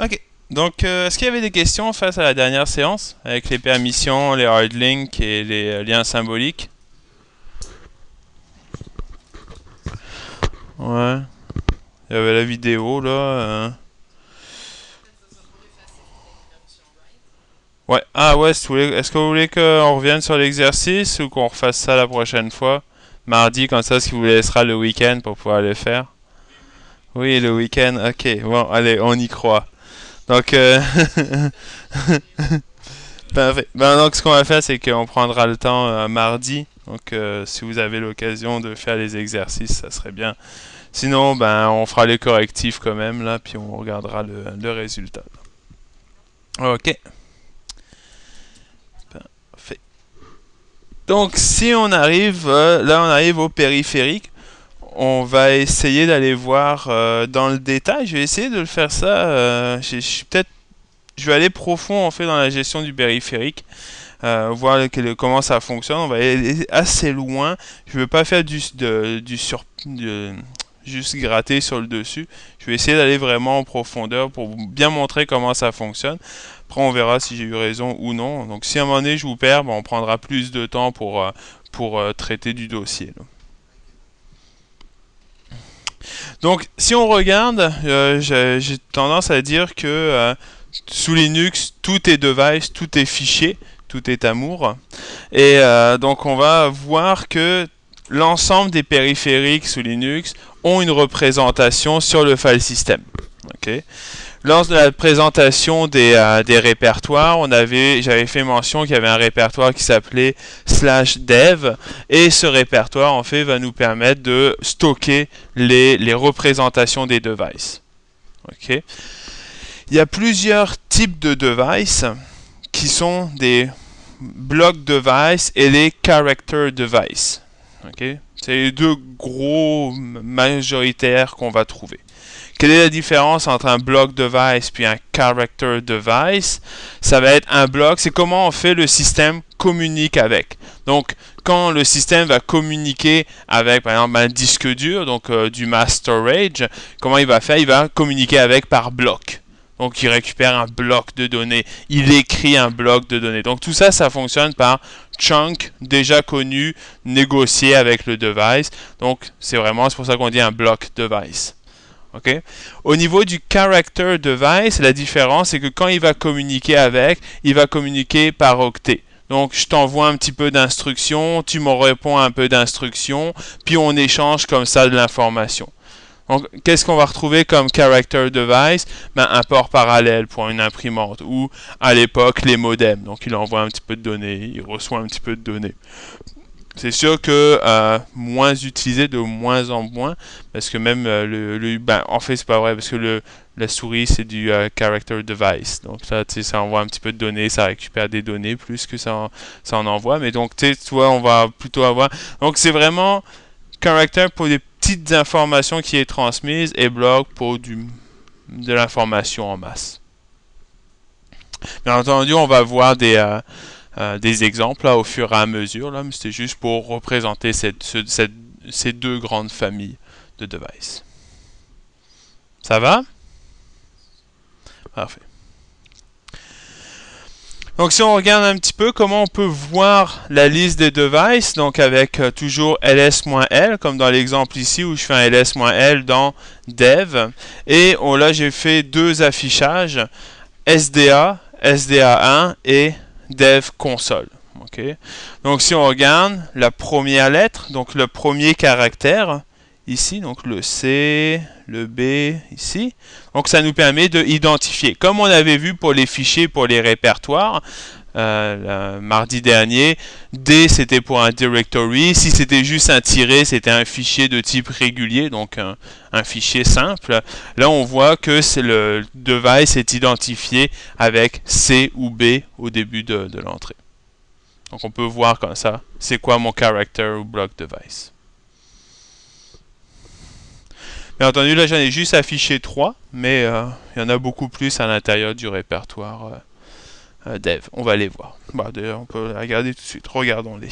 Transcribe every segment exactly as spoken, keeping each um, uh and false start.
Ok, donc euh, est-ce qu'il y avait des questions face à la dernière séance avec les permissions, les hard links et les euh, liens symboliques? Ouais, il y avait la vidéo là. Euh... Ouais, ah ouais, si est-ce que vous voulez qu'on revienne sur l'exercice ou qu'on refasse ça la prochaine fois? Mardi, comme ça, ce qui vous laissera le week-end pour pouvoir le faire. Oui, le week-end, ok, bon, allez, on y croit. Donc, euh... parfait. Ben, donc, ce qu'on va faire, c'est qu'on prendra le temps euh, mardi. Donc, euh, si vous avez l'occasion de faire les exercices, ça serait bien. Sinon, ben, on fera les correctifs quand même, là, puis on regardera le, le résultat. Ok. Donc si on arrive, euh, là on arrive au périphérique, on va essayer d'aller voir euh, dans le détail. Je vais essayer de le faire ça, euh, je suis peut-être, je vais aller profond en fait dans la gestion du périphérique, euh, voir le, le, comment ça fonctionne. On va aller assez loin, je ne veux pas faire du, de, du sur, de, juste gratter sur le dessus. Je vais essayer d'aller vraiment en profondeur pour bien montrer comment ça fonctionne. Après, on verra si j'ai eu raison ou non. Donc, si à un moment donné, je vous perds, ben, on prendra plus de temps pour, euh, pour euh, traiter du dossier. Là. Donc, si on regarde, euh, j'ai tendance à dire que euh, sous Linux, tout est device, tout est fichier, tout est amour. Et euh, donc, on va voir que l'ensemble des périphériques sous Linux ont une représentation sur le file system. Okay. Lors de la présentation des, euh, des répertoires, on avait, j'avais fait mention qu'il y avait un répertoire qui s'appelait slash dev, et ce répertoire en fait va nous permettre de stocker les, les représentations des devices. Okay. Il y a plusieurs types de devices qui sont des block devices et les character devices. Okay. C'est les deux gros majoritaires qu'on va trouver. Quelle est la différence entre un block device puis un character device? Ça va être un bloc, c'est comment on fait le système communique avec. Donc, quand le système va communiquer avec, par exemple, un disque dur, donc euh, du mass storage, comment il va faire? Il va communiquer avec par bloc. Donc, il récupère un bloc de données, il écrit un bloc de données. Donc, tout ça, ça fonctionne par chunk, déjà connu, négocié avec le device. Donc, c'est vraiment, c'est pour ça qu'on dit un block device. Okay. Au niveau du character device, la différence c'est que quand il va communiquer avec, il va communiquer par octet. Donc je t'envoie un petit peu d'instructions, tu m'en réponds un peu d'instructions, puis on échange comme ça de l'information. Donc qu'est-ce qu'on va retrouver comme character device? Ben, un port parallèle pour une imprimante, ou à l'époque les modems. Donc il envoie un petit peu de données, il reçoit un petit peu de données. C'est sûr que euh, moins utilisé de moins en moins, parce que même euh, le, le ben, en fait c'est pas vrai, parce que le, la souris c'est du euh, character device, donc ça, ça envoie un petit peu de données, ça récupère des données plus que ça en, ça en envoie, mais donc tu vois on va plutôt avoir, donc c'est vraiment character pour des petites informations qui est transmise et bloc pour du, de l'information en masse. Bien entendu on va voir des euh, Euh, des exemples là, au fur et à mesure, là, mais c'était juste pour représenter cette, ce, cette, ces deux grandes familles de devices. Ça va? Parfait. Donc si on regarde un petit peu comment on peut voir la liste des devices, donc avec euh, toujours ls-l, comme dans l'exemple ici où je fais un ls-l dans dev, et on, là j'ai fait deux affichages, S D A, S D A un et dev console. Okay. Donc si on regarde la première lettre, donc le premier caractère ici, donc le C, le B ici, donc ça nous permet de identifier. Comme on avait vu pour les fichiers, pour les répertoires, euh, le mardi dernier, D c'était pour un directory, si c'était juste un tiret, c'était un fichier de type régulier, donc un, un fichier simple. Là on voit que le device est identifié avec C ou B au début de, de l'entrée. Donc on peut voir comme ça, c'est quoi mon character ou block device. Bien entendu, là j'en ai juste affiché trois, mais euh, il y en a beaucoup plus à l'intérieur du répertoire euh, euh, dev. On va les voir. Bah, d'ailleurs, on peut les regarder tout de suite. Regardons-les.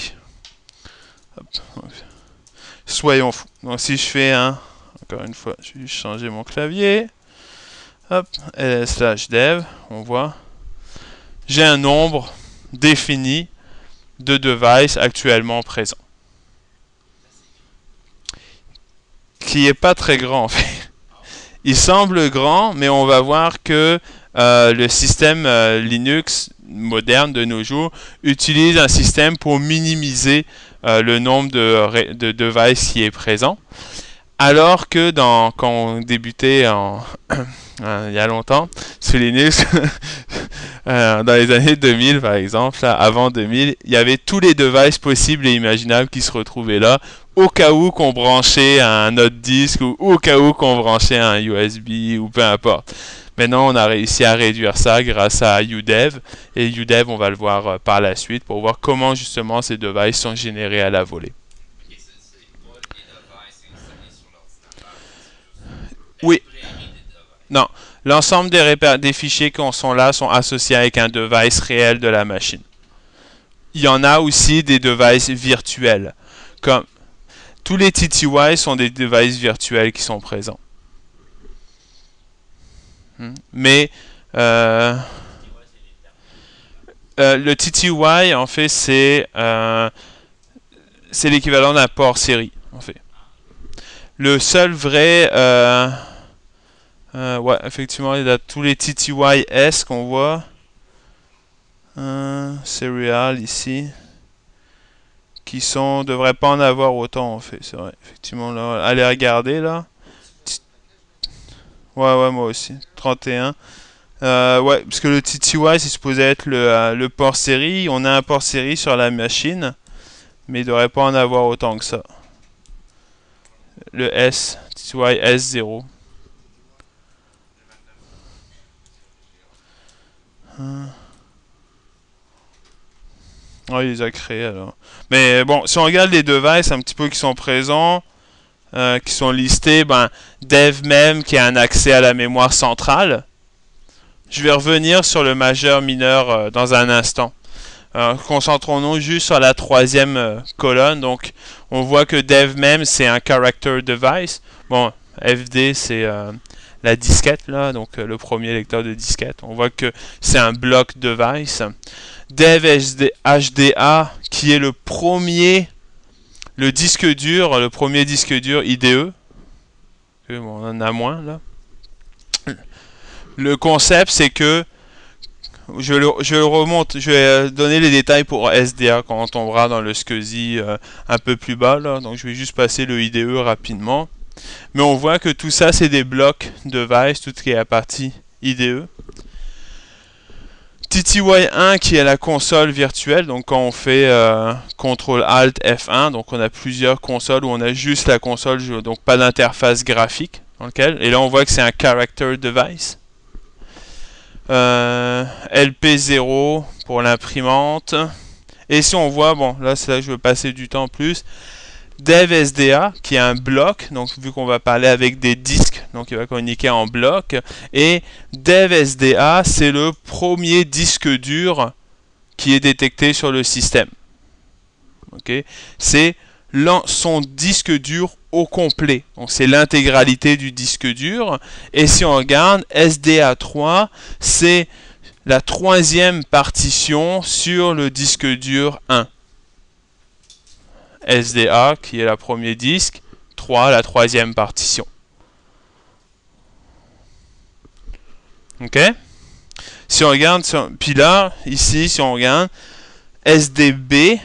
Soyons fous. Donc si je fais un... Encore une fois, je vais changer mon clavier. Hop, ls slash dev, on voit. J'ai un nombre défini de devices actuellement présents. Qui n'est pas très grand en fait. Il semble grand, mais on va voir que euh, le système euh, Linux moderne de nos jours utilise un système pour minimiser euh, le nombre de, de devices qui est présent. Alors que dans, quand on débutait en, il y a longtemps sur Linux, dans les années deux mille par exemple, là, avant deux mille, il y avait tous les devices possibles et imaginables qui se retrouvaient là, au cas où qu'on branchait un autre disque ou au cas où qu'on branchait un U S B ou peu importe. Maintenant, on a réussi à réduire ça grâce à U D E V. Et U D E V, on va le voir par la suite pour voir comment justement ces devices sont générés à la volée. Oui. Non. L'ensemble des, des fichiers qui sont là sont associés avec un device réel de la machine. Il y en a aussi des devices virtuels. Comme tous les T T Y sont des devices virtuels qui sont présents. Mais euh, euh, le T T Y, en fait, c'est euh, c'est l'équivalent d'un port série, en fait. Le seul vrai... Euh, euh, ouais, effectivement, il y a tous les T T Y S qu'on voit. Euh, Serial, ici. Qui sont... devrait pas en avoir autant, en fait. C'est vrai. Effectivement, là, allez regarder, là. Ouais, ouais, moi aussi. trente et un. Euh, ouais, parce que le T T Y, c'est supposé être le, euh, le port série. On a un port série sur la machine, mais il devrait pas en avoir autant que ça. Le S, T T Y S zéro. Hum. Oh, il les a créés alors. Mais bon, si on regarde les devices un petit peu qui sont présents, Euh, qui sont listés, ben, dev même qui a un accès à la mémoire centrale. Je vais revenir sur le majeur mineur euh, dans un instant. Euh, Concentrons-nous juste sur la troisième euh, colonne. Donc, on voit que dev même c'est un character device. Bon, F D c'est euh, la disquette là, donc euh, le premier lecteur de disquette. On voit que c'est un bloc device. Dev H D A qui est le premier Le disque dur, le premier disque dur I D E, on en a moins là. Le concept c'est que, je le, je le remonte, je vais donner les détails pour S D A quand on tombera dans le S C S I euh, un peu plus bas là, donc je vais juste passer le I D E rapidement. Mais on voit que tout ça c'est des blocs device, tout ce qui est la partie I D E. T T Y un qui est la console virtuelle, donc quand on fait euh, contrôle alt F un, donc on a plusieurs consoles où on a juste la console, donc pas d'interface graphique dans lequel, et là on voit que c'est un character device. Euh, L P zéro pour l'imprimante, et si on voit, bon là c'est là que je veux passer du temps en plus, dev S D A qui est un bloc, donc vu qu'on va parler avec des disques, donc il va communiquer en bloc, et dev S D A c'est le premier disque dur qui est détecté sur le système. Okay. C'est son disque dur au complet, donc c'est l'intégralité du disque dur, et si on regarde S D A trois c'est la troisième partition sur le disque dur un. S D A qui est la premier disque, trois la troisième partition. Ok. Si on regarde, sur, puis là, ici, si on regarde, S D B,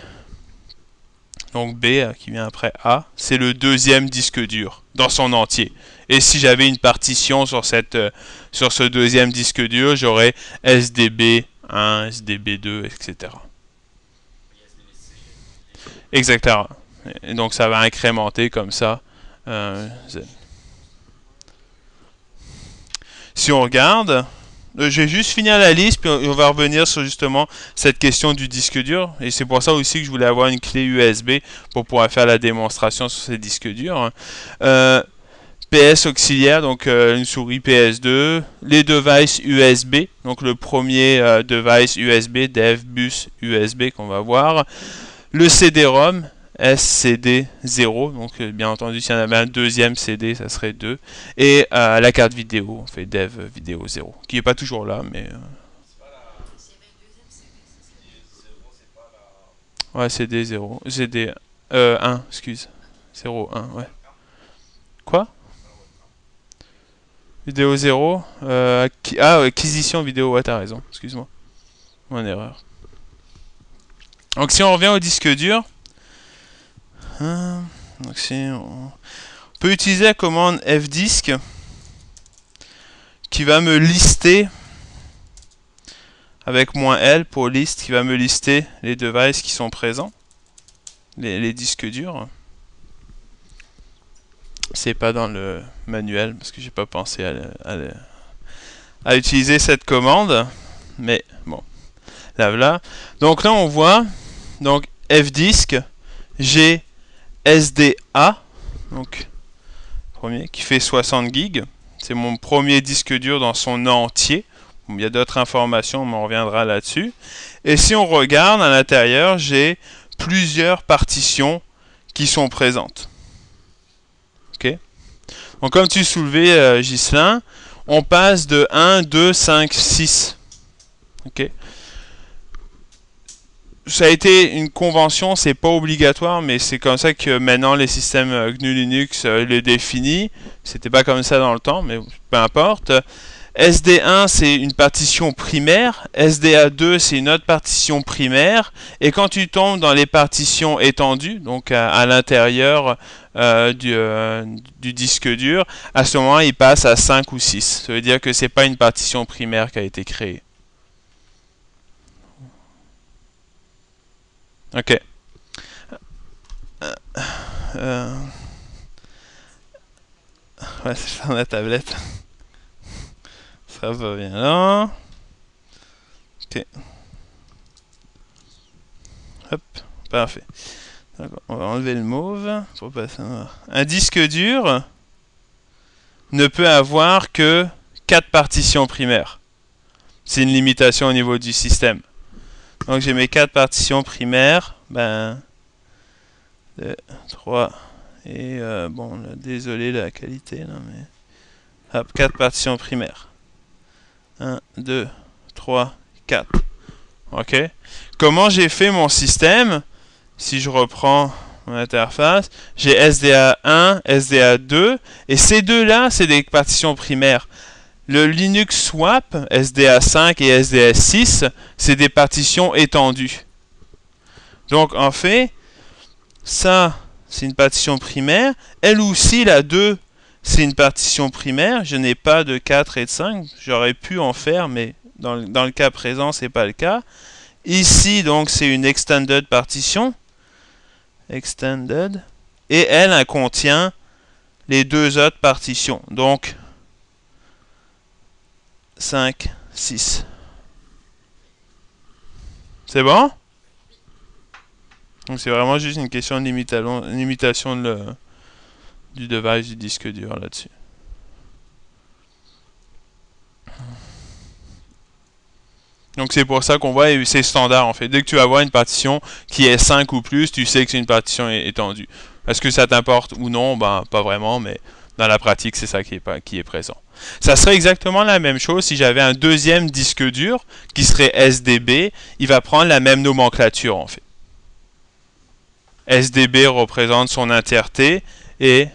donc B euh, qui vient après A, c'est le deuxième disque dur dans son entier. Et si j'avais une partition sur, cette, euh, sur ce deuxième disque dur, j'aurais S D B un, S D B deux, et cetera. Exactement. Et donc ça va incrémenter comme ça. Euh, si on regarde, euh, je vais juste finir la liste, puis on va revenir sur justement cette question du disque dur. Et c'est pour ça aussi que je voulais avoir une clé U S B pour pouvoir faire la démonstration sur ces disques durs. Euh, P S auxiliaire, donc euh, une souris P S deux. Les devices U S B, donc le premier euh, device U S B, dev bus U S B qu'on va voir. Le C D ROM, S C D zéro, donc euh, bien entendu s'il y en avait un deuxième C D ça serait deux, et euh, la carte vidéo on fait dev vidéo zéro, qui n'est pas toujours là mais... Euh... Ouais, C D zéro, C D un, euh, excuse, zéro un, ouais. Quoi? Vidéo zéro, euh, acqui ah, acquisition vidéo, ouais, t'as raison, excuse-moi, mon erreur. Donc si on revient au disque dur, hein, donc si on... on peut utiliser la commande fdisk qui va me lister, avec moins L pour list, qui va me lister les devices qui sont présents, les, les disques durs. C'est pas dans le manuel parce que j'ai pas pensé à, le, à, le, à utiliser cette commande, mais bon, là voilà. Donc là on voit donc fdisk j'ai S D A, donc premier qui fait soixante gigs, c'est mon premier disque dur dans son entier. Il y a d'autres informations, mais on reviendra là-dessus. Et si on regarde à l'intérieur, j'ai plusieurs partitions qui sont présentes. Ok. Donc comme tu soulevais, euh, Ghislain, on passe de un, deux, cinq, six. Ok. Ça a été une convention, c'est pas obligatoire, mais c'est comme ça que maintenant les systèmes euh, G N U/Linux euh, le définissent. C'était pas comme ça dans le temps, mais peu importe. S D un c'est une partition primaire, S D A deux c'est une autre partition primaire, et quand tu tombes dans les partitions étendues, donc à, à l'intérieur euh, du, euh, du disque dur, à ce moment il passe à cinq ou six. Ça veut dire que c'est pas une partition primaire qui a été créée. Ok. Euh, euh, ouais, c'est dans la tablette. Ça va bien là. Ok. Hop, parfait. On va enlever le mauve pour pas savoir. Un disque dur ne peut avoir que quatre partitions primaires. C'est une limitation au niveau du système. Donc j'ai mes quatre partitions primaires. Ben deux, trois. Et euh, bon, là, désolé la qualité là, mais. Hop, quatre partitions primaires. un, deux, trois, quatre. Ok. Comment j'ai fait mon système? Si je reprends mon interface, j'ai S D A un, S D A deux, et ces deux-là, c'est des partitions primaires. Le Linux Swap, S D A cinq et S D A six, c'est des partitions étendues. Donc, en fait, ça, c'est une partition primaire. Elle aussi, la deux, c'est une partition primaire, je n'ai pas de quatre et de cinq, j'aurais pu en faire, mais dans le, dans le cas présent, c'est pas le cas. Ici, donc, c'est une extended partition, extended, et elle, elle contient les deux autres partitions, donc cinq, six. C'est bon? Donc, c'est vraiment juste une question de limitation, limitation de le... du device du disque dur là-dessus. Donc c'est pour ça qu'on voit, et c'est standard en fait. Dès que tu vas voir une partition qui est cinq ou plus, tu sais que c'est une partition étendue. Est-ce que ça t'importe ou non? Ben pas vraiment, mais dans la pratique c'est ça qui est, pas, qui est présent. Ça serait exactement la même chose si j'avais un deuxième disque dur qui serait S D B, il va prendre la même nomenclature en fait. S D B représente son entièreté, et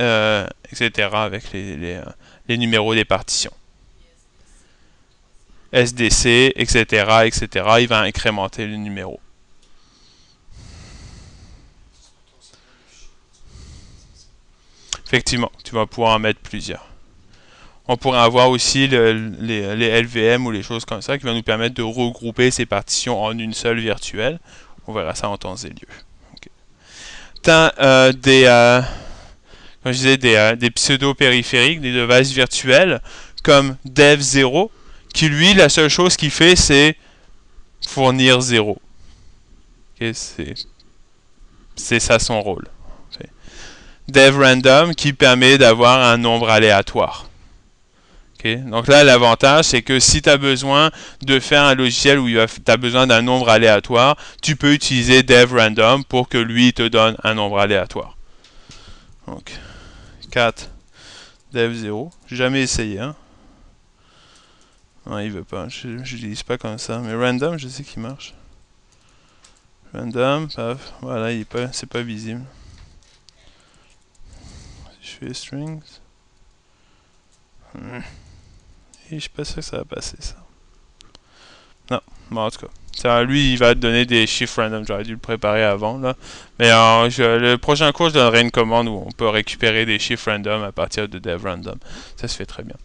euh, etc avec les, les, les numéros des partitions. S D C, et cetera, et cetera. Il va incrémenter le numéro. Effectivement, tu vas pouvoir en mettre plusieurs. On pourrait avoir aussi le, les, les L V M ou les choses comme ça qui vont nous permettre de regrouper ces partitions en une seule virtuelle. On verra ça en temps et lieu. Euh, des, euh, comme je disais, des, euh, des pseudo-périphériques, des devices virtuels comme dev zéro qui lui, la seule chose qu'il fait, c'est fournir zéro. Okay, c'est ça son rôle. Okay. Dev random qui permet d'avoir un nombre aléatoire. Okay. Donc là, l'avantage, c'est que si tu as besoin de faire un logiciel où tu as besoin d'un nombre aléatoire, tu peux utiliser dev random pour que lui te donne un nombre aléatoire. Donc, quatre, dev zéro. J'ai jamais essayé. Hein. Non, il veut pas. Je n'utilise pas comme ça. Mais random, je sais qu'il marche. Random, paf. Voilà, il est pas, c'est pas visible. Si je fais strings. Hmm. Et je suis pas sûr que ça va passer ça. Non, bon, en tout cas. Ça, lui, il va te donner des chiffres random. J'aurais dû le préparer avant là. Mais alors, je, le prochain cours, je donnerai une commande où on peut récupérer des chiffres random à partir de dev random. Ça se fait très bien.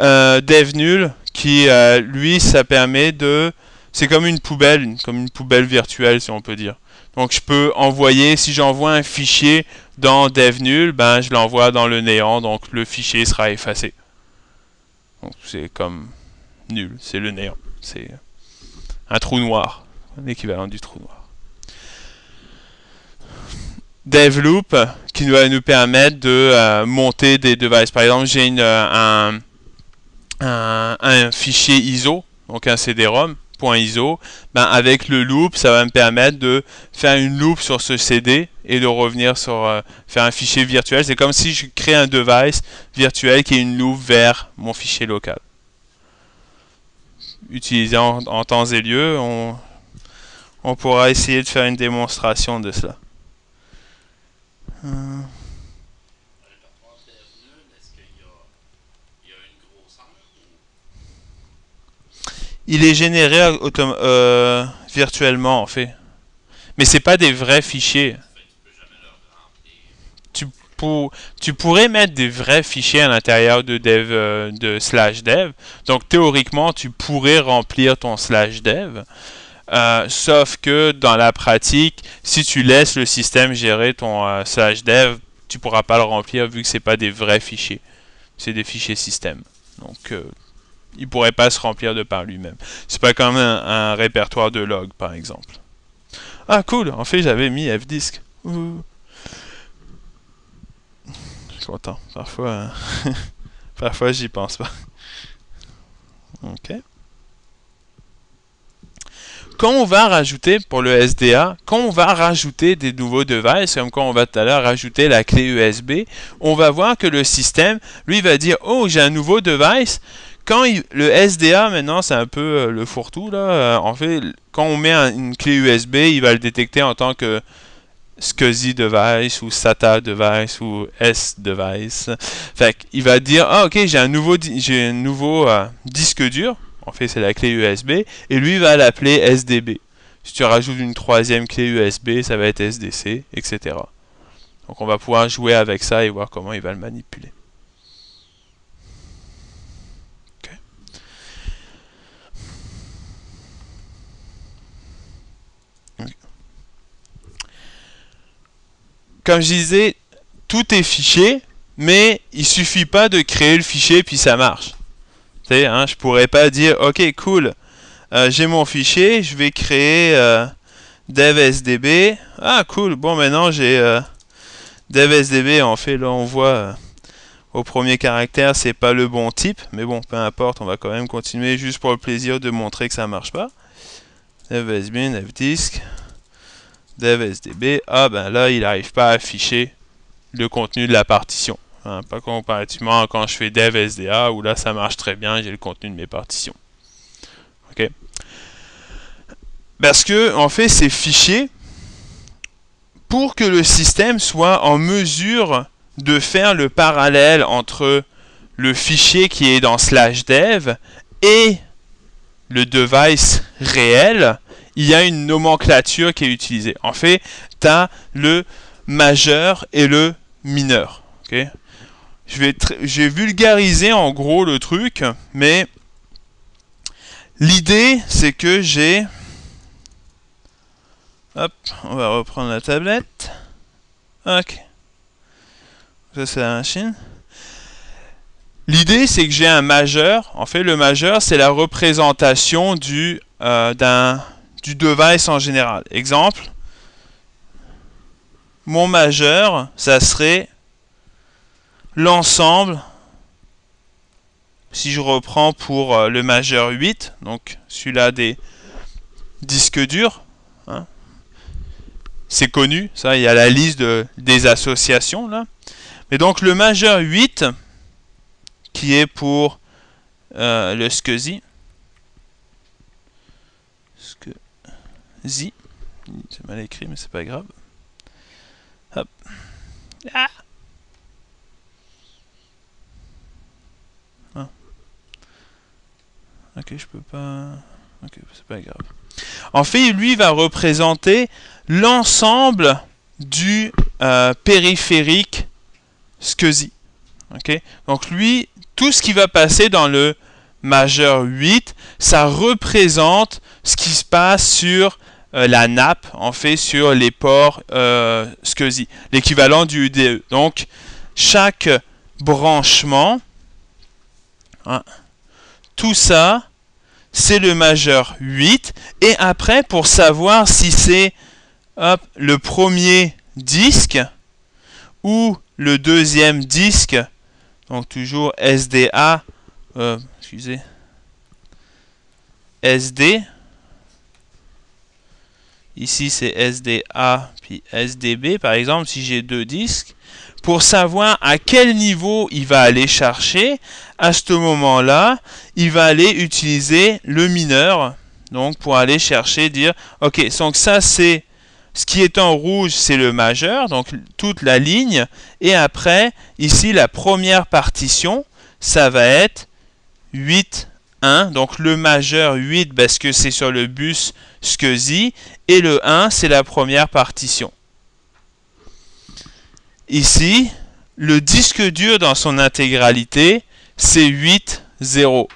Euh, dev nul, qui euh, lui, ça permet de. C'est comme une poubelle, une, comme une poubelle virtuelle, si on peut dire. Donc je peux envoyer, si j'envoie un fichier dans dev nul, ben je l'envoie dans le néant, donc le fichier sera effacé. Donc c'est comme nul, c'est le néant, c'est un trou noir, l'équivalent du trou noir. Dev loop qui doit nous permettre de euh, monter des devices. Par exemple, j'ai un, un, un fichier I S O, donc un C D ROM, point I S O. Ben avec le loop, ça va me permettre de faire une loop sur ce C D et de revenir sur euh, faire un fichier virtuel. C'est comme si je crée un device virtuel qui est une loop vers mon fichier local. Utilisé en, en temps et lieu, on, on pourra essayer de faire une démonstration de cela. Hum. Il est généré euh, virtuellement en fait. Mais c'est pas des vrais fichiers. Tu, pour, tu pourrais mettre des vrais fichiers à l'intérieur de dev euh, de slash dev. Donc théoriquement, tu pourrais remplir ton slash dev. Euh, sauf que dans la pratique, si tu laisses le système gérer ton euh, slash dev, tu pourras pas le remplir vu que c'est pas des vrais fichiers. C'est des fichiers système. Donc euh, il pourrait pas se remplir de par lui-même. C'est pas comme un, un répertoire de log, par exemple. Ah, cool! En fait, j'avais mis fdisk. Ouh. Je suis content. Parfois, euh, parfois j'y pense pas. Ok. Quand on va rajouter, pour le S D A, quand on va rajouter des nouveaux devices, comme quand on va tout à l'heure rajouter la clé U S B, on va voir que le système, lui, va dire « Oh, j'ai un nouveau device ». Quand il, le S D A, maintenant, c'est un peu euh, le fourre-tout, là. Euh, en fait, quand on met un, une clé U S B, il va le détecter en tant que S C S I device ou S A T A device ou S device. Fait qu'il va dire, ah, ok, j'ai un nouveau, j'ai un nouveau euh, disque dur. En fait, c'est la clé U S B. Et lui, il va l'appeler S D B. Si tu rajoutes une troisième clé U S B, ça va être S D C, et cetera. Donc, on va pouvoir jouer avec ça et voir comment il va le manipuler. Comme je disais, tout est fichier, mais il suffit pas de créer le fichier puis ça marche. Tu sais, hein, je pourrais pas dire, ok, cool, euh, j'ai mon fichier, je vais créer euh, dev S D B. Ah, cool, bon, maintenant j'ai euh, dev S D B. En fait, là, on voit euh, au premier caractère, c'est pas le bon type, mais bon, peu importe, on va quand même continuer juste pour le plaisir de montrer que ça marche pas. Dev S D B, dev disk. Dev S D B, ah ben là il n'arrive pas à afficher le contenu de la partition. Hein, pas comparativement à quand je fais dev S D A où là ça marche très bien, j'ai le contenu de mes partitions. Ok. Parce que en fait ces fichiers, pour que le système soit en mesure de faire le parallèle entre le fichier qui est dans slash dev et le device réel, il y a une nomenclature qui est utilisée. En fait, tu as le majeur et le mineur. Okay? Je vais, je vais vulgariser en gros le truc, mais l'idée, c'est que j'ai... Hop, on va reprendre la tablette. Ok. Ça, c'est la machine. L'idée, c'est que j'ai un majeur. En fait, le majeur, c'est la représentation du euh, d'un... du device en général. Exemple, mon majeur, ça serait l'ensemble si je reprends pour euh, le majeur huit, donc celui-là des disques durs, hein, c'est connu, ça, il y a la liste de, des associations, là. Mais donc le majeur huit, qui est pour euh, le S C S I, S C S I, c'est mal écrit, mais c'est pas grave. Hop. Ah. Ah. Ok, je peux pas... Ok, c'est pas grave. En fait, lui va représenter l'ensemble du euh, périphérique S C S I. Ok, donc lui, tout ce qui va passer dans le majeur huit, ça représente ce qui se passe sur euh, la nappe, en fait, sur les ports euh, S C S I, l'équivalent du U D E. Donc, chaque branchement, hein, tout ça, c'est le majeur huit. Et après, pour savoir si c'est le premier disque ou le deuxième disque, donc toujours S D A, euh, excusez, S D, ici c'est S D A puis S D B par exemple, si j'ai deux disques, pour savoir à quel niveau il va aller chercher, à ce moment-là, il va aller utiliser le mineur, donc pour aller chercher, dire, ok, donc ça c'est, ce qui est en rouge, c'est le majeur, donc toute la ligne, et après, ici, la première partition, ça va être huit un, donc le majeur huit, parce que c'est sur le bus S C S I, et le un, c'est la première partition. Ici, le disque dur dans son intégralité, c'est huit zéro.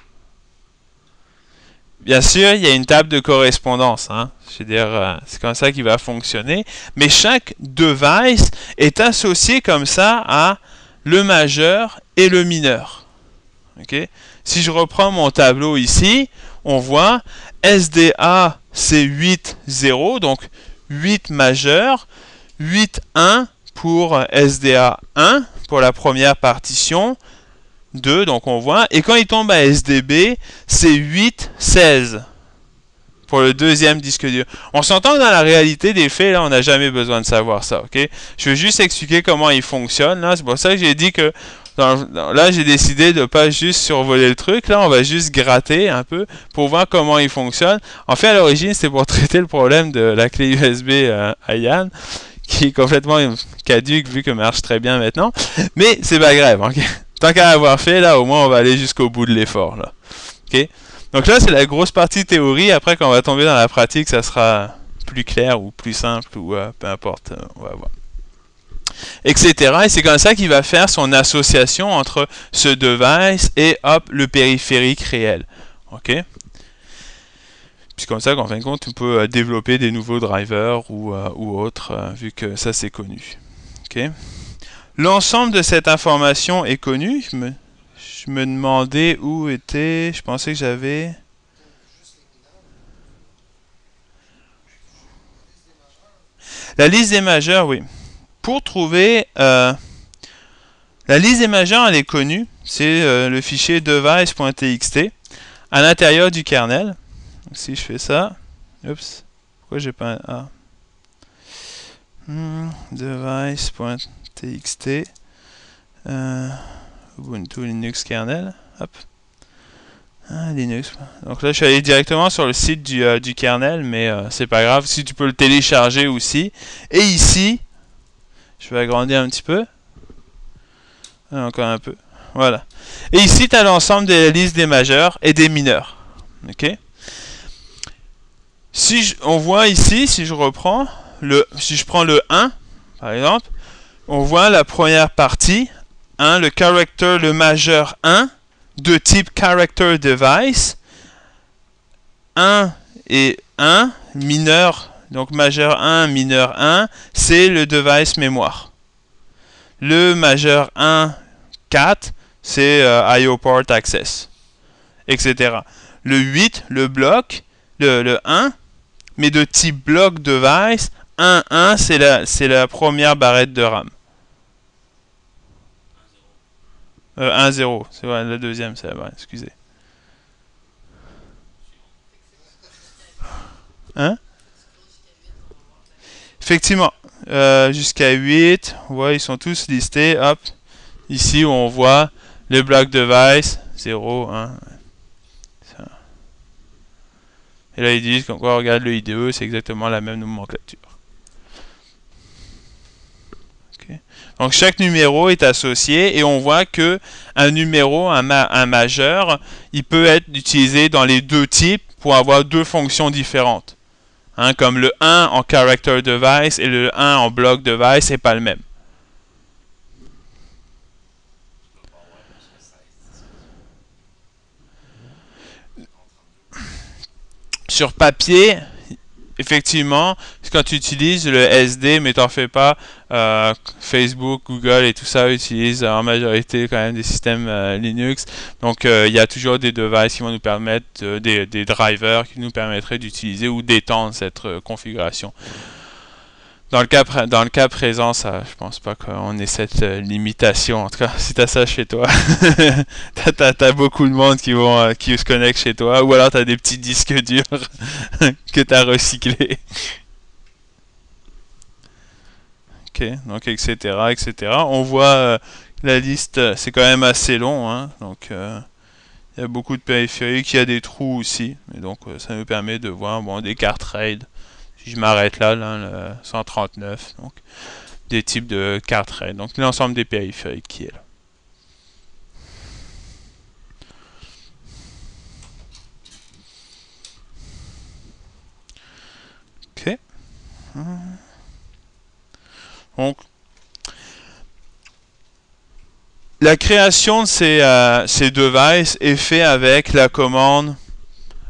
Bien sûr, il y a une table de correspondance, hein. Je veux dire, c'est comme ça qu'il va fonctionner. Mais chaque device est associé comme ça à le majeur et le mineur. Okay? Si je reprends mon tableau ici, on voit S D A, c'est huit zéro, donc huit majeur, huit un pour S D A un, pour la première partition, deux, donc on voit. Et quand il tombe à S D B, c'est huit seize. Pour le deuxième disque dur. On s'entend que dans la réalité des faits, là, on n'a jamais besoin de savoir ça, ok? Je vais juste expliquer comment il fonctionne, là. C'est pour ça que j'ai dit que... Dans, dans, là, j'ai décidé de ne pas juste survoler le truc, là. On va juste gratter un peu pour voir comment il fonctionne. En fait, à l'origine, c'était pour traiter le problème de la clé U S B euh, à Yann, qui est complètement caduque, vu que marche très bien maintenant. Mais c'est pas grave, ok? Tant qu'à avoir fait, là, au moins, on va aller jusqu'au bout de l'effort, là. Ok? Donc là, c'est la grosse partie théorie. Après, quand on va tomber dans la pratique, ça sera plus clair ou plus simple ou euh, peu importe, euh, on va voir. Etc. Et c'est comme ça qu'il va faire son association entre ce device et hop, le périphérique réel. Ok. Puis comme ça, qu'en fin de compte, on peut euh, développer des nouveaux drivers ou, euh, ou autres, euh, vu que ça c'est connu. Ok. L'ensemble de cette information est connu. Je me... Je me demandais où était... Je pensais que j'avais... La liste des majeurs, oui. Pour trouver... Euh, la liste des majeurs, elle est connue. C'est euh, le fichier device.txt à l'intérieur du kernel. Donc, si je fais ça... Oups. Pourquoi j'ai pas... Un... Ah. Hmm, device.txt... Euh... Ubuntu Linux kernel, hop, ah, Linux, donc là je suis allé directement sur le site du, euh, du kernel, mais euh, c'est pas grave, si tu peux le télécharger aussi, et ici, je vais agrandir un petit peu, ah, encore un peu, voilà, et ici tu as l'ensemble de la liste des majeurs et des mineurs, ok, si je, on voit ici, si je reprends, le, si je prends le un, par exemple, on voit la première partie, Hein, le character, le majeur un, de type character device, un et un, mineur, donc majeur un, mineur un, c'est le device mémoire. Le majeur un, quatre, c'est euh, I O port access, et cetera. Le huit, le bloc, le, le un, mais de type bloc device, un, un, c'est la, c'est la première barrette de RAM. Euh, un zéro, c'est vrai, la deuxième, c'est là-bas, excusez. Hein? Effectivement, euh, jusqu'à huit, on voit, ils sont tous listés, hop. Ici, on voit le bloc device, zéro, un. Ça. Et là, ils disent qu'on regarde le I D E, c'est exactement la même nomenclature. Donc chaque numéro est associé et on voit que un numéro, un, ma un majeur, il peut être utilisé dans les deux types pour avoir deux fonctions différentes. Hein, comme le un en character device et le un en block device, c'est pas le même. Sur papier, effectivement, quand tu utilises le S D, mais t'en fais pas, euh, Facebook, Google et tout ça utilisent euh, en majorité quand même des systèmes euh, Linux. Donc il euh, y a toujours des devices qui vont nous permettre, euh, des, des drivers qui nous permettraient d'utiliser ou d'étendre cette euh, configuration. Dans le, cas, dans le cas présent, ça, je pense pas qu'on ait cette euh, limitation. En tout cas, si tu as ça chez toi, tu as, as, as beaucoup de monde qui, vont, euh, qui se connectent chez toi, ou alors tu as des petits disques durs que tu as recyclés. Ok, donc etc, etc. On voit euh, la liste, c'est quand même assez long, hein, donc il euh, y a beaucoup de périphériques, il y a des trous aussi, et donc euh, ça nous permet de voir bon, des cartes RAID, si je m'arrête là, là le cent trente-neuf, donc des types de cartes RAID, donc l'ensemble des périphériques qui est là. Ok. Hum. Donc, la création de ces, euh, ces devices est faite avec la commande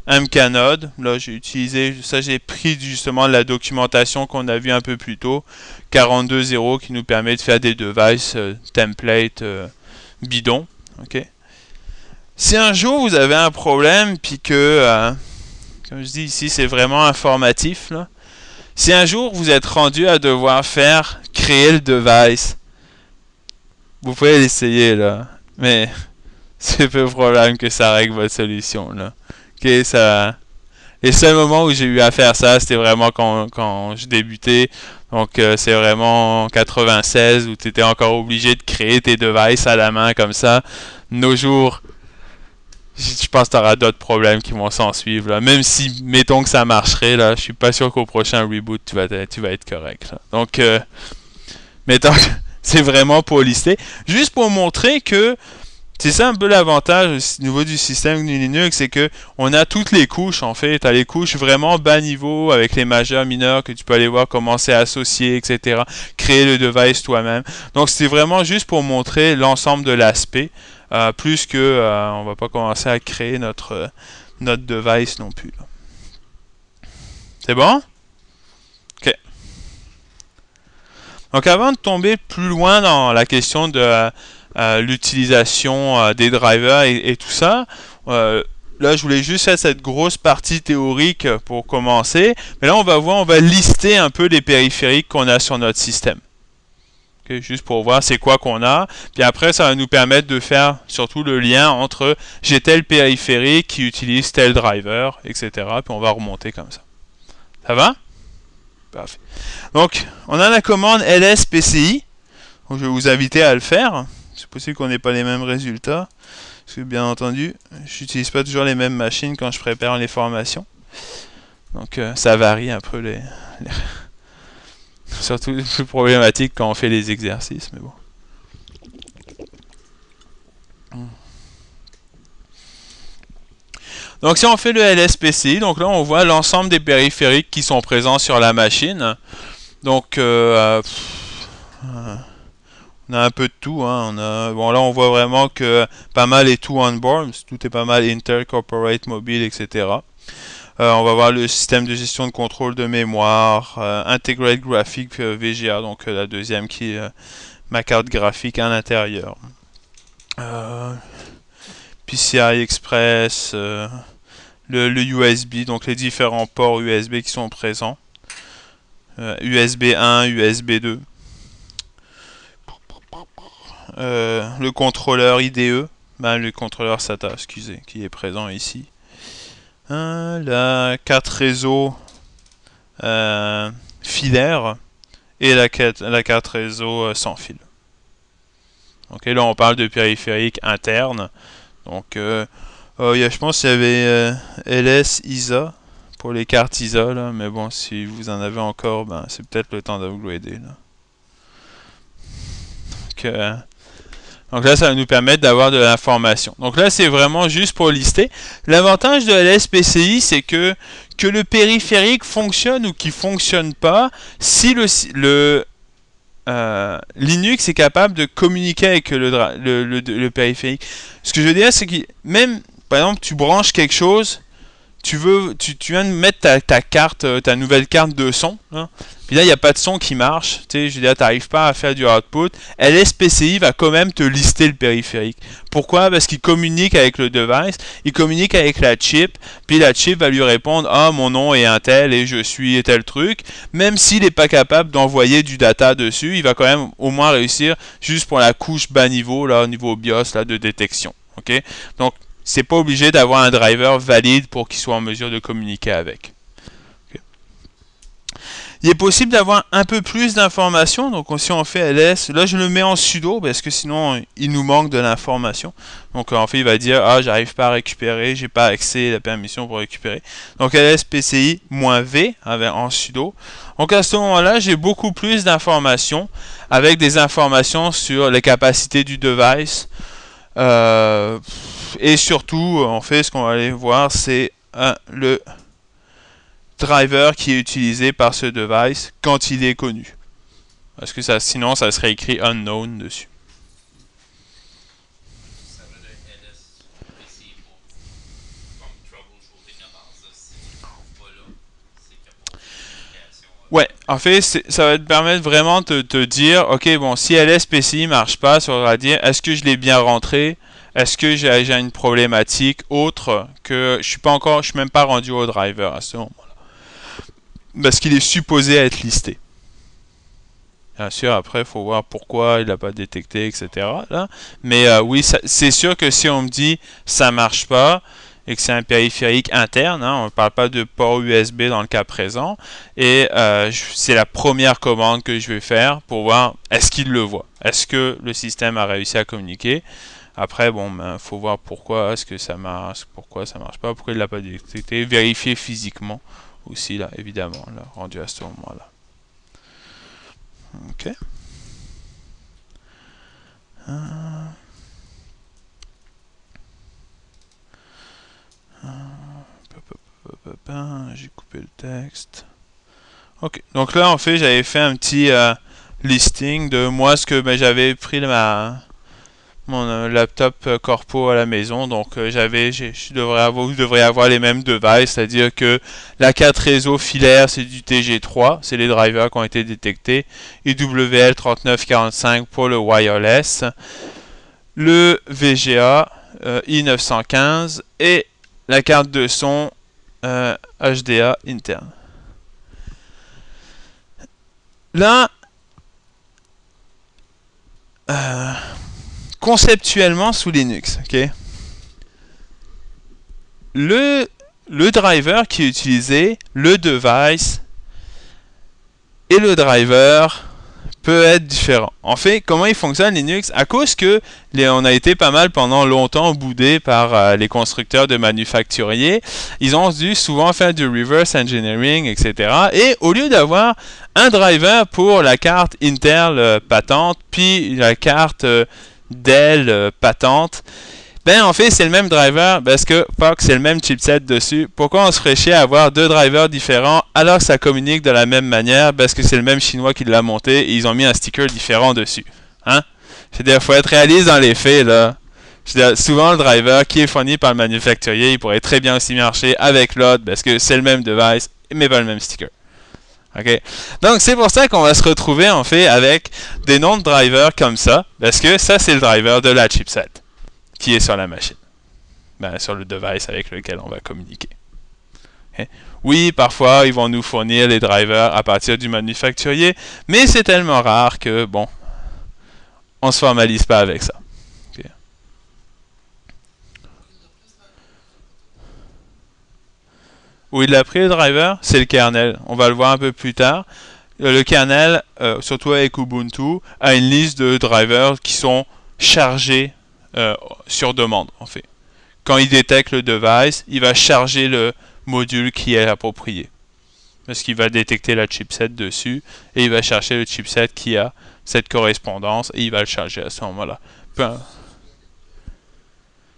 mknod. Là, j'ai utilisé, ça j'ai pris justement la documentation qu'on a vue un peu plus tôt, quarante-deux zéro, qui nous permet de faire des devices euh, template euh, bidon. Okay. Si un jour vous avez un problème, puis que, euh, comme je dis ici, c'est vraiment informatif, là. Si un jour vous êtes rendu à devoir faire créer le device, vous pouvez l'essayer là, mais c'est peu probable que ça règle votre solution là. Okay, ça... Les seuls moments où j'ai eu à faire ça, c'était vraiment quand, quand je débutais, donc euh, c'est vraiment en quatre-vingt-seize où tu étais encore obligé de créer tes devices à la main comme ça. Nos jours, je pense que tu auras d'autres problèmes qui vont s'en suivre. Là. Même si, mettons que ça marcherait, là, je suis pas sûr qu'au prochain reboot, tu vas, tu vas être correct. Là. Donc, euh, mettons que c'est vraiment pour lister. Juste pour montrer que c'est ça un peu l'avantage au niveau du système G N U/Linux, c'est que on a toutes les couches en fait. Tu as les couches vraiment bas niveau avec les majeurs, mineurs que tu peux aller voir comment c'est associé, et cetera. Créer le device toi-même. Donc c'est vraiment juste pour montrer l'ensemble de l'aspect, euh, plus que euh, on va pas commencer à créer notre euh, notre device non plus. C'est bon? Ok. Donc avant de tomber plus loin dans la question de euh, Euh, l'utilisation euh, des drivers et, et tout ça. Euh, là, je voulais juste faire cette grosse partie théorique pour commencer. Mais là, on va voir, on va lister un peu les périphériques qu'on a sur notre système. Okay, juste pour voir c'est quoi qu'on a. Puis après, ça va nous permettre de faire surtout le lien entre j'ai tel périphérique qui utilise tel driver, et cetera. Puis on va remonter comme ça. Ça va? Parfait. Donc, on a la commande L S P C I. Donc, je vais vous inviter à le faire. C'est possible qu'on n'ait pas les mêmes résultats, parce que bien entendu, je n'utilise pas toujours les mêmes machines quand je prépare les formations. Donc euh, ça varie un peu, les, les... surtout les plus problématiques quand on fait les exercices, mais bon. Donc si on fait le L S P C I, donc là on voit l'ensemble des périphériques qui sont présents sur la machine. Donc... Euh, euh, pff, euh, on a un peu de tout, hein. On a, bon là on voit vraiment que pas mal est tout on board, tout est pas mal inter, corporate, mobile, et cetera. Euh, on va voir le système de gestion de contrôle de mémoire, euh, integrate graphic euh, V G A, donc euh, la deuxième qui est euh, ma carte graphique à l'intérieur. Euh, P C I Express, euh, le, le U S B, donc les différents ports U S B qui sont présents. Euh, U S B un, U S B deux. euh, le contrôleur I D E, ben, le contrôleur SATA, excusez, qui est présent ici. Euh, la carte réseau euh, filaire et la, la carte réseau sans fil. Ok, là on parle de périphérique interne. Donc, euh, euh, y a, je pense qu'il y avait euh, L S I S A pour les cartes I S A, là, mais bon, si vous en avez encore, ben, c'est peut-être le temps d'upgrader. Donc, euh, donc là, ça va nous permettre d'avoir de l'information. Donc là, c'est vraiment juste pour lister. L'avantage de L S P C I, c'est que que le périphérique fonctionne ou qu'il ne fonctionne pas, si le... le Euh, Linux est capable de communiquer avec le, le, le, le périphérique. Ce que je veux dire, c'est que même, par exemple, tu branches quelque chose, tu veux, tu, tu viens de mettre ta, ta carte, ta nouvelle carte de son, hein, puis là, il n'y a pas de son qui marche, tu sais, je veux dire, tu n'arrives pas à faire du output, L S P C I va quand même te lister le périphérique. Pourquoi? Parce qu'il communique avec le device, il communique avec la chip, puis la chip va lui répondre « Ah, mon nom est un tel et je suis tel truc », même s'il n'est pas capable d'envoyer du data dessus, il va quand même au moins réussir juste pour la couche bas niveau, là, au niveau BIOS, là, de détection, ok? Donc, c'est pas obligé d'avoir un driver valide pour qu'il soit en mesure de communiquer avec. Il est possible d'avoir un peu plus d'informations, donc si on fait L S, là je le mets en sudo parce que sinon il nous manque de l'information. Donc en fait il va dire ah j'arrive pas à récupérer, j'ai pas accès à la permission pour récupérer. Donc L S P C I V en sudo. Donc à ce moment-là j'ai beaucoup plus d'informations avec des informations sur les capacités du device euh, et surtout en fait ce qu'on va aller voir c'est hein, le driver qui est utilisé par ce device quand il est connu. Parce que ça, sinon, ça serait écrit unknown dessus. Ouais, en fait, ça va te permettre vraiment de te dire, ok, bon, si L S P C I marche pas, ça va dire, est-ce que je l'ai bien rentré? Est-ce que j'ai déjà une problématique autre que je suis pas encore, je suis même pas rendu au driver à ce moment-là? Parce qu'il est supposé être listé. Bien sûr, après, il faut voir pourquoi il n'a pas détecté, et cetera. Là. Mais euh, oui, c'est sûr que si on me dit « ça ne marche pas » et que c'est un périphérique interne, hein, on ne parle pas de port U S B dans le cas présent, et euh, c'est la première commande que je vais faire pour voir est-ce qu'il le voit, est-ce que le système a réussi à communiquer. Après, bon, ben, faut voir pourquoi est-ce que ça marche, pourquoi ça ne marche pas, pourquoi il ne l'a pas détecté, vérifier physiquement. Aussi là, évidemment, là, rendu à ce moment-là. Ok. Hum. Hum. J'ai coupé le texte. Ok. Donc là, en fait, j'avais fait un petit euh, listing de moi ce que ben, j'avais pris ma mon euh, laptop euh, corpo à la maison, donc euh, j'avais, je devrais avoir, vous devrez avoir les mêmes devices, c'est-à-dire que la carte réseau filaire c'est du T G trois, c'est les drivers qui ont été détectés, I W L trois neuf quatre cinq pour le wireless, le V G A euh, I neuf cent quinze et la carte de son euh, H D A interne. Là, euh, conceptuellement sous Linux, okay. le, le driver qui est utilisé, le device et le driver peut être différent. En fait, comment il fonctionne Linux? À cause que les, on a été pas mal pendant longtemps boudé par euh, les constructeurs de manufacturiers, ils ont dû souvent faire du reverse engineering, et cetera. Et au lieu d'avoir un driver pour la carte Intel euh, patente, puis la carte euh, Dell, euh, patente, ben en fait c'est le même driver parce que P O C c'est le même chipset dessus. Pourquoi on se ferait chier à avoir deux drivers différents alors que ça communique de la même manière parce que c'est le même chinois qui l'a monté et ils ont mis un sticker différent dessus, hein? C'est-à-dire faut être réaliste dans les faits là. C'est-à-dire souvent le driver qui est fourni par le manufacturier il pourrait très bien aussi marcher avec l'autre parce que c'est le même device mais pas le même sticker. Okay. Donc c'est pour ça qu'on va se retrouver en fait avec des noms de drivers comme ça, parce que ça c'est le driver de la chipset qui est sur la machine, ben, sur le device avec lequel on va communiquer. Okay. Oui, parfois ils vont nous fournir les drivers à partir du manufacturier, mais c'est tellement rare que bon, on se formalise pas avec ça. Okay. Où il a pris le driver, c'est le kernel. On va le voir un peu plus tard. Le kernel, euh, surtout avec Ubuntu, a une liste de drivers qui sont chargés euh, sur demande, en fait. Quand il détecte le device, il va charger le module qui est approprié. Parce qu'il va détecter la chipset dessus, et il va chercher le chipset qui a cette correspondance, et il va le charger à ce moment-là.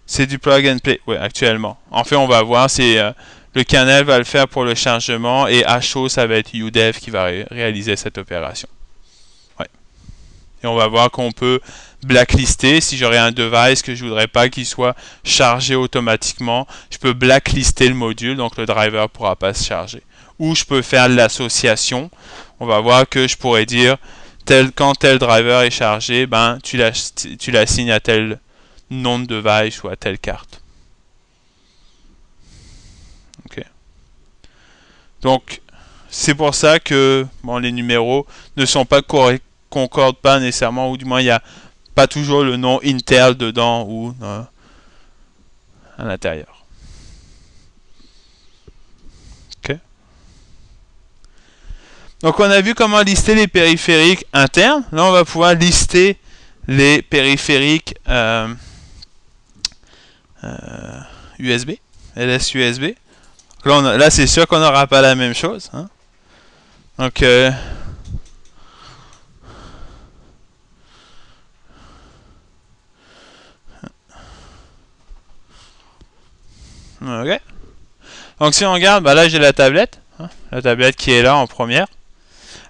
C'est du plug and play, oui, actuellement. En fait, on va voir si euh, le kernel va le faire pour le chargement, et à chaud, ça va être U D E V qui va ré réaliser cette opération. Ouais. Et on va voir qu'on peut blacklister. Si j'aurais un device que je ne voudrais pas qu'il soit chargé automatiquement, je peux blacklister le module, donc le driver ne pourra pas se charger. Ou je peux faire l'association. On va voir que je pourrais dire, tel, quand tel driver est chargé, ben, tu l'assignes à tel nom de device ou à telle carte. Okay. Donc, c'est pour ça que bon, les numéros ne sont pas concordent pas nécessairement, ou du moins, il n'y a pas toujours le nom Intel dedans ou euh, à l'intérieur. Donc on a vu comment lister les périphériques internes. Là on va pouvoir lister les périphériques euh, euh, U S B, L S U S B. Donc là, on a, là c'est sûr qu'on n'aura pas la même chose. Hein. Donc euh, ok. Donc si on regarde, bah là j'ai la tablette, hein, la tablette qui est là en première.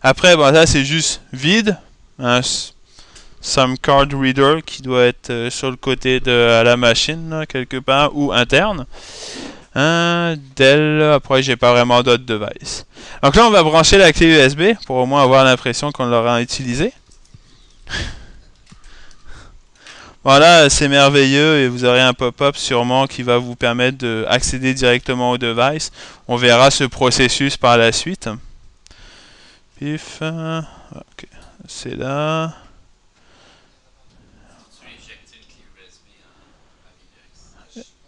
Après, bon, ça c'est juste vide, un SAM card reader qui doit être euh, sur le côté de à la machine, là, quelque part, ou interne. Un Dell, après j'ai pas vraiment d'autres devices. Donc là on va brancher la clé U S B, pour au moins avoir l'impression qu'on l'aura utilisée. Voilà, c'est merveilleux et vous aurez un pop-up sûrement qui va vous permettre d'accéder directement au device. On verra ce processus par la suite. Pif, okay. C'est là.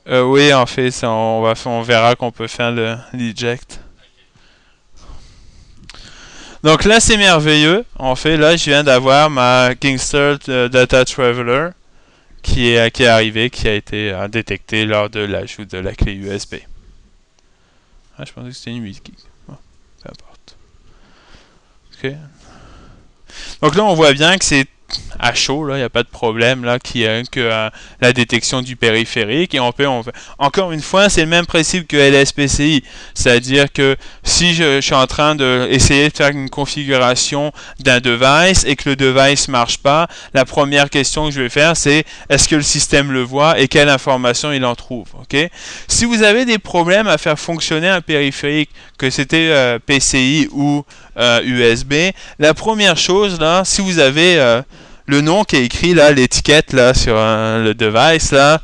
Euh, oui, en fait, ça, on, va, on verra qu'on peut faire le l'eject. Donc là, c'est merveilleux. En fait, là, je viens d'avoir ma Kingston Data Traveler qui est, qui est arrivée, qui a été uh, détectée lors de l'ajout de la clé U S B. Ah, je pensais que c'était une huit gig. Bon, peu importe. Okay. Donc là on voit bien que c'est à chaud, il n'y a pas de problème là, qui est que euh, la détection du périphérique. Et on peut, on peut... encore une fois, c'est le même principe que L S P C I, c'est-à-dire que si je, je suis en train d'essayer de, de faire une configuration d'un device et que le device ne marche pas, la première question que je vais faire c'est est-ce que le système le voit et quelle information il en trouve. Okay? Si vous avez des problèmes à faire fonctionner un périphérique, que c'était euh, P C I ou Euh, U S B, la première chose là, si vous avez euh, le nom qui est écrit là, l'étiquette là sur euh, le device là,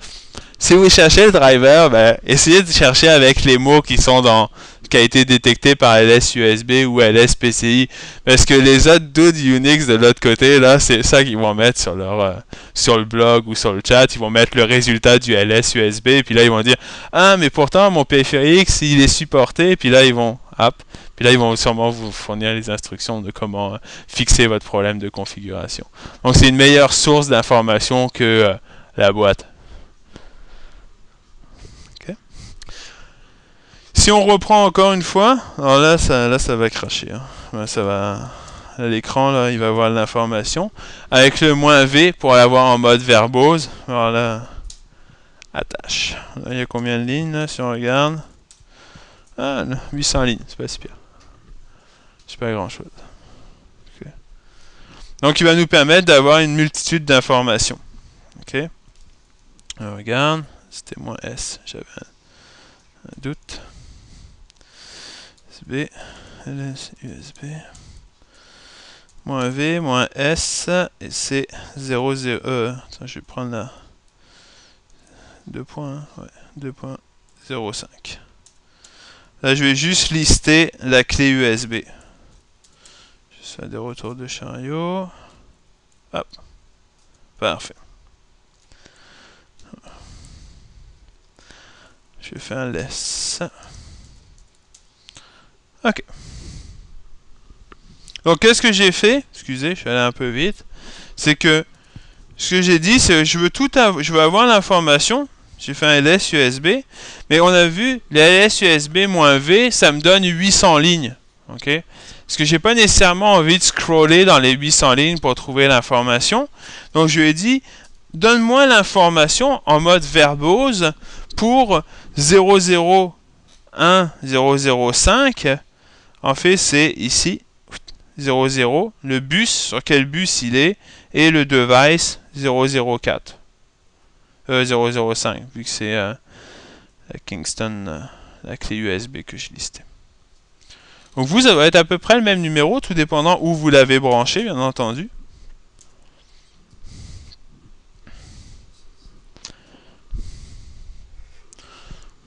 si vous cherchez le driver, ben, essayez de chercher avec les mots qui sont dans qui a été détecté par L S U S B ou L S P C I, parce que les autres dudes Unix de l'autre côté là, c'est ça qu'ils vont mettre sur leur euh, sur le blog ou sur le chat, ils vont mettre le résultat du L S U S B et puis là ils vont dire ah mais pourtant mon périphérique s'il est supporté, et puis là ils vont hop. Puis là, ils vont sûrement vous fournir les instructions de comment euh, fixer votre problème de configuration. Donc, c'est une meilleure source d'information que euh, la boîte. Okay. Si on reprend encore une fois, alors là, ça, là, ça va cracher. Hein. Là, ça va... L'écran, là, il va voir l'information. Avec le moins V pour l'avoir en mode verbose. Alors là, attache. Là, il y a combien de lignes, là, si on regarde? Ah, huit cents lignes, c'est pas si pire. C'est pas grand chose. Okay. Donc il va nous permettre d'avoir une multitude d'informations. Ok. Alors, regarde, c'était moins S, j'avais un, un doute. U S B, L S, U S B, moins V, moins S, et c'est zéro zéro. Euh, attends, je vais prendre la deux point zéro cinq. Là, je vais juste lister la clé U S B. Je fais des retours de chariot. Hop. Parfait. Je fais un laisse. OK. Donc, qu'est-ce que j'ai fait? Excusez, je suis allé un peu vite. C'est que ce que j'ai dit, c'est que je veux tout avoir, je veux avoir l'information. J'ai fait un L S U S B. Mais on a vu, le L S U S B-V, ça me donne huit cents lignes. OK? Parce que j'ai pas nécessairement envie de scroller dans les huit cents lignes pour trouver l'information. Donc, je lui ai dit, donne-moi l'information en mode verbose pour zéro zéro un zéro zéro cinq. En fait, c'est ici, zéro zéro, le bus, sur quel bus il est, et le device zéro zéro quatre. Euh, zéro zéro cinq, vu que c'est euh, la Kingston, euh, la clé U S B que je listais. Donc vous, ça va être à peu près le même numéro, tout dépendant où vous l'avez branché, bien entendu.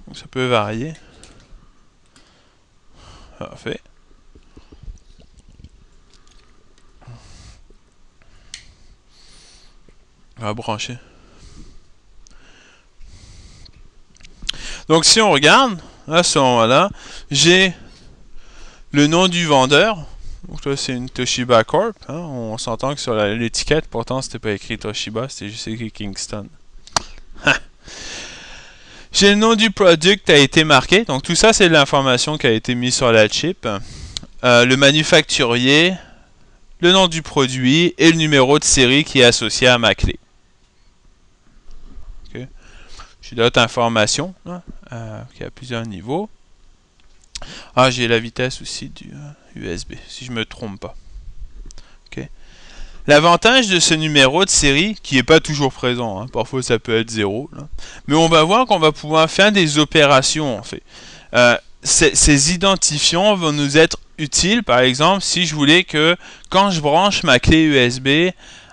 Donc ça peut varier. Parfait. On va brancher. Donc si on regarde, à ce moment-là, j'ai le nom du vendeur. Donc là, c'est une Toshiba Corp. Hein. On s'entend que sur l'étiquette, pourtant, c'était pas écrit Toshiba, c'était juste écrit Kingston. J'ai le nom du product qui a été marqué. Donc tout ça, c'est de l'information qui a été mise sur la chip. Euh, le manufacturier, le nom du produit et le numéro de série qui est associé à ma clé. Okay. J'ai d'autres informations hein, euh, qui a plusieurs niveaux. Ah, j'ai la vitesse aussi du U S B, si je ne me trompe pas. Okay. L'avantage de ce numéro de série, qui n'est pas toujours présent, hein, parfois ça peut être zéro, là, mais on va voir qu'on va pouvoir faire des opérations en fait. Euh, ces, ces identifiants vont nous être utiles, par exemple, si je voulais que, quand je branche ma clé U S B,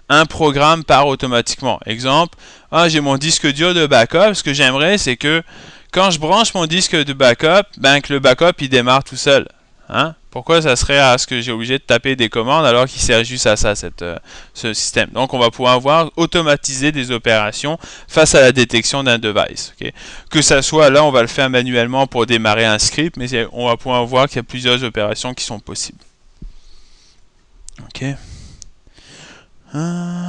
un programme part automatiquement. Exemple, ah, j'ai mon disque dur de backup, ce que j'aimerais c'est que quand je branche mon disque de backup, ben que le backup il démarre tout seul. Hein? Pourquoi ça serait à ce que j'ai obligé de taper des commandes alors qu'il sert juste à ça, cette, euh, ce système. Donc on va pouvoir voir automatiser des opérations face à la détection d'un device. Okay? Que ça soit là, on va le faire manuellement pour démarrer un script, mais on va pouvoir voir qu'il y a plusieurs opérations qui sont possibles. Ok. Euh...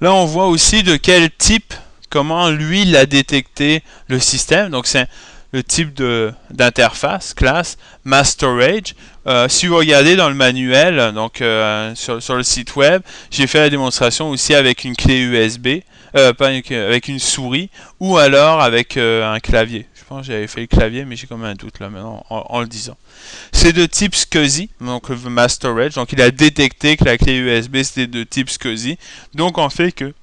Là on voit aussi de quel type, comment lui il a détecté le système. Donc c'est le type de d'interface, classe, mass storage. Euh, si vous regardez dans le manuel, donc euh, sur, sur le site web, j'ai fait la démonstration aussi avec une clé U S B, euh, pas une, avec une souris, ou alors avec euh, un clavier. Je pense que j'avais fait le clavier, mais j'ai quand même un doute là maintenant en, en le disant. C'est de type S C S I, donc le mass storage. Donc il a détecté que la clé U S B c'était de type S C S I. Donc en fait que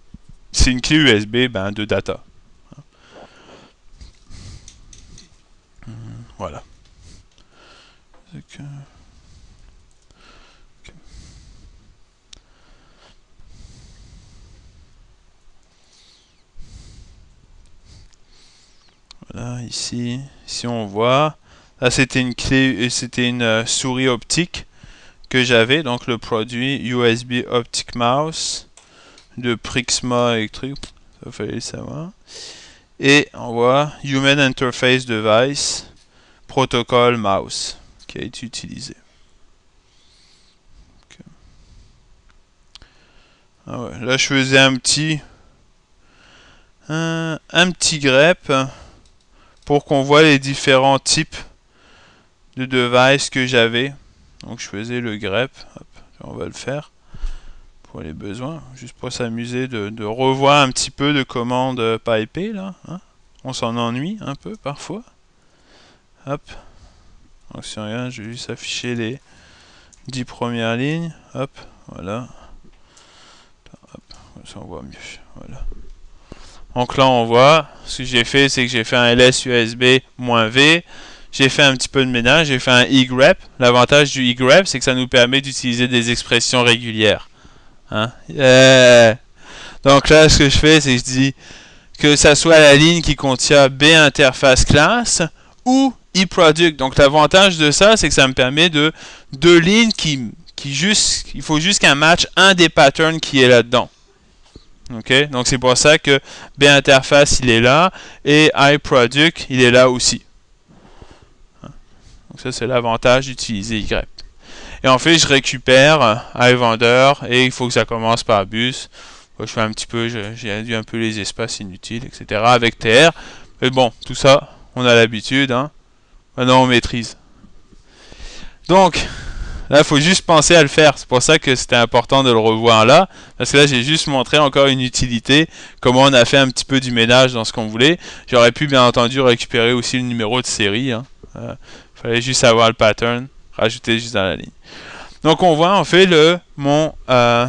c'est une clé U S B ben, de data. Voilà. Voilà, ici, ici on voit. Là c'était une clé, c'était une souris optique que j'avais, donc le produit U S B Optic Mouse de Prixma Electric, ça fallait le savoir. Et on voit Human Interface Device Protocol Mouse qui a été utilisé. Okay. Ah ouais, là je faisais un petit un, un petit grep pour qu'on voit les différents types de devices que j'avais. Donc je faisais le grep, hop, on va le faire pour les besoins, juste pour s'amuser de, de revoir un petit peu de commandes pipées là. Hein? On s'en ennuie un peu parfois. Hop, donc si on regarde, je vais juste afficher les dix premières lignes, hop, voilà, hop, ça on voit mieux, voilà. Donc là on voit, ce que j'ai fait c'est que j'ai fait un L S U S B-V, j'ai fait un petit peu de ménage, j'ai fait un igrep. L'avantage du igrep c'est que ça nous permet d'utiliser des expressions régulières. Hein? Yeah! Donc là ce que je fais c'est que je dis que ça soit la ligne qui contient B interface classe ou e-product. Donc l'avantage de ça, c'est que ça me permet de deux lignes qui, qui juste, il faut juste qu'un match un des patterns qui est là-dedans. Okay, donc c'est pour ça que B interface il est là et iProduct il est là aussi. Donc ça c'est l'avantage d'utiliser Y. Et en fait je récupère iVendor et il faut que ça commence par bus. Je fais un petit peu, j'ai induit un peu les espaces inutiles, et cetera avec T R. Mais bon, tout ça on a l'habitude, hein. Maintenant on maîtrise. Donc là, il faut juste penser à le faire. C'est pour ça que c'était important de le revoir là. Parce que là, j'ai juste montré encore une utilité, comment on a fait un petit peu du ménage dans ce qu'on voulait. J'aurais pu, bien entendu, récupérer aussi le numéro de série, hein. Euh, fallait juste avoir le pattern, rajouter juste dans la ligne. Donc, on voit, on fait le... Mon, euh,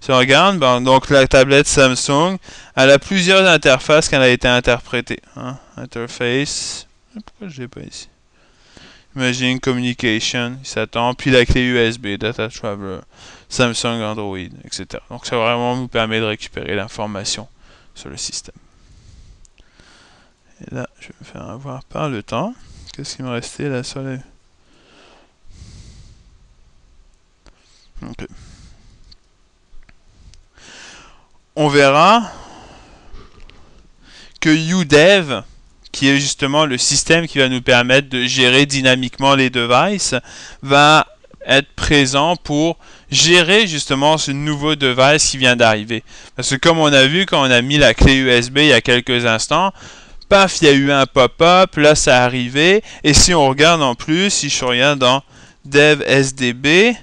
si on regarde, ben, donc la tablette Samsung, elle a plusieurs interfaces quand elle a été interprétée, hein. Interface... Pourquoi je ne l'ai pas ici? Imagine, Communication, il s'attend, puis la clé U S B, Data Traveler, Samsung, Android, et cetera. Donc ça vraiment vous permet de récupérer l'information sur le système. Et là, je vais me faire avoir par le temps. Qu'est-ce qui me restait là sur les... Ok. On verra que U D E V, qui est justement le système qui va nous permettre de gérer dynamiquement les devices, va être présent pour gérer justement ce nouveau device qui vient d'arriver. Parce que comme on a vu, quand on a mis la clé U S B il y a quelques instants, paf, il y a eu un pop-up, là ça arrivait, et si on regarde en plus, si je regarde dans Dev S D B,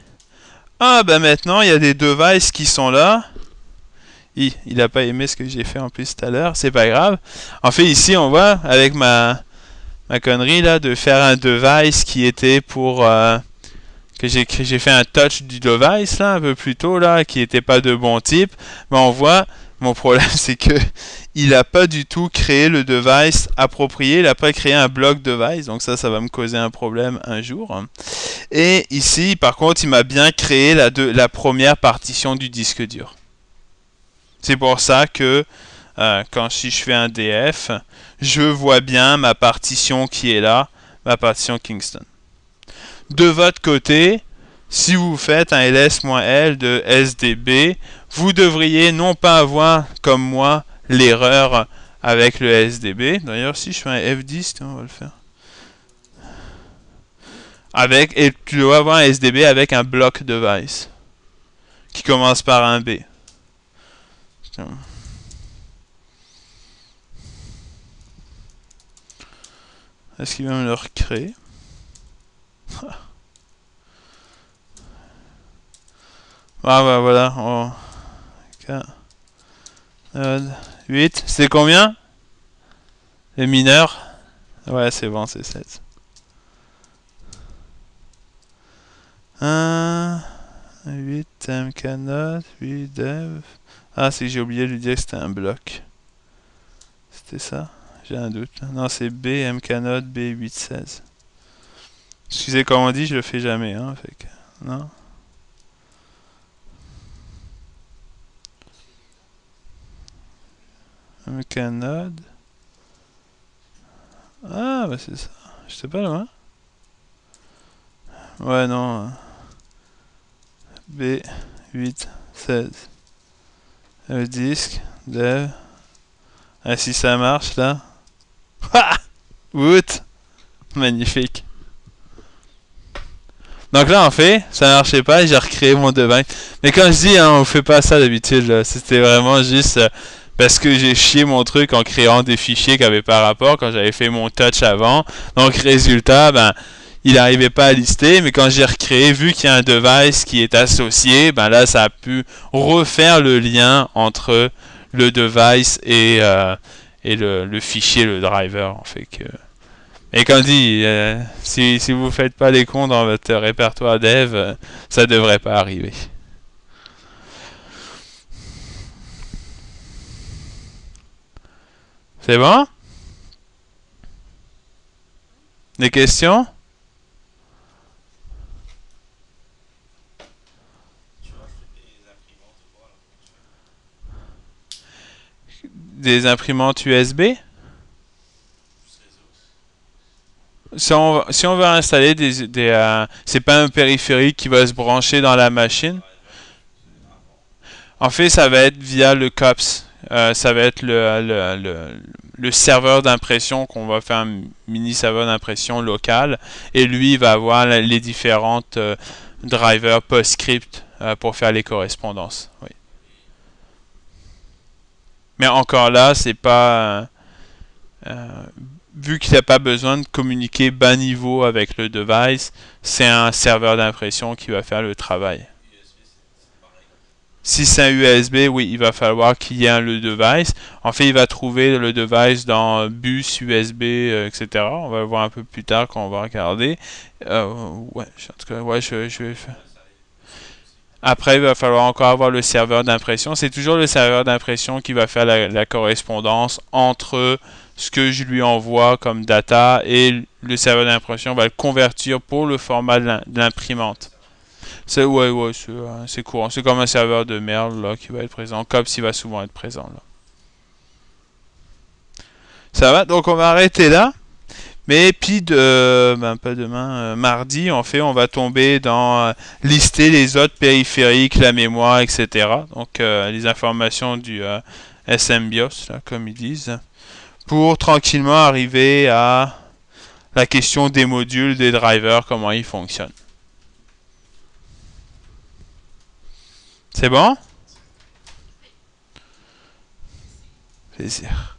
ah ben maintenant il y a des devices qui sont là. Il n'a pas aimé ce que j'ai fait en plus tout à l'heure, c'est pas grave. En fait, ici, on voit avec ma, ma connerie là de faire un device qui était pour euh, que j'ai j'ai fait un touch du device là un peu plus tôt là qui n'était pas de bon type. Mais on voit, mon problème c'est que il n'a pas du tout créé le device approprié, il n'a pas créé un bloc device, donc ça, ça va me causer un problème un jour. Et ici, par contre, il m'a bien créé la de, la première partition du disque dur. C'est pour ça que euh, quand si je fais un D F, je vois bien ma partition qui est là, ma partition Kingston. De votre côté, si vous faites un L S L de S D B, vous devriez non pas avoir, comme moi, l'erreur avec le S D B. D'ailleurs, si je fais un F disk, on va le faire. Avec, et tu dois avoir un S D B avec un block device qui commence par un B. Est-ce qu'il va me le recréer? Ah bah voilà, on... quatre, huit, c'est combien? Les mineurs? Ouais c'est bon, c'est sept. un, huit, mknod, huit, dev... Ah, c'est que j'ai oublié de lui dire que c'était un bloc. C'était ça? J'ai un doute. Non, c'est B, mknod, B huit cent seize. Excusez, comme on dit, je le fais jamais, hein, fait que... Non? Mknod... Ah, bah c'est ça. J'étais pas loin. Ouais, non. B huit cent seize. Le disque, dev. Ah, si ça marche là. Ha! Woot! Magnifique. Donc là, en fait, ça marchait pas et j'ai recréé mon device. Mais quand je dis, hein, on fait pas ça d'habitude, c'était vraiment juste euh, parce que j'ai chié mon truc en créant des fichiers qui n'avaient pas rapport quand j'avais fait mon touch avant. Donc, résultat, ben. Il n'arrivait pas à lister, mais quand j'ai recréé, vu qu'il y a un device qui est associé, ben là ça a pu refaire le lien entre le device et, euh, et le, le fichier, le driver. En fait que... Et comme dit, euh, si, si vous ne faites pas les cons dans votre répertoire dev, euh, ça ne devrait pas arriver. C'est bon? Des questions? Des imprimantes U S B. Si on, si on veut installer des... des euh, c'est pas un périphérique qui va se brancher dans la machine. En fait, ça va être via le C U P S. Euh, ça va être le, le, le, le serveur d'impression qu'on va faire un mini serveur d'impression local. Et lui, il va avoir les différentes euh, drivers PostScript euh, pour faire les correspondances. Oui. Mais encore là, c'est pas... Euh, euh, vu qu'il n'y a pas besoin de communiquer bas niveau avec le device, c'est un serveur d'impression qui va faire le travail. Si c'est un U S B, oui, il va falloir qu'il y ait le device. En fait, il va trouver le device dans bus, U S B, euh, et cetera. On va le voir un peu plus tard quand on va regarder. Euh, ouais, en tout cas, ouais, je, je vais faire. Après, il va falloir encore avoir le serveur d'impression. C'est toujours le serveur d'impression qui va faire la, la correspondance entre ce que je lui envoie comme data et le serveur d'impression va le convertir pour le format de l'imprimante. C'est ouais, ouais, c'est courant. C'est comme un serveur de merde là, qui va être présent. C U P S, il va souvent être présent. Là. Ça va, donc on va arrêter là. Mais puis, de, ben, pas demain, euh, mardi, en fait, on va tomber dans euh, lister les autres périphériques, la mémoire, et cetera. Donc, euh, les informations du euh, S M BIOS, là, comme ils disent. Pour tranquillement arriver à la question des modules, des drivers, comment ils fonctionnent. C'est bon? Plaisir.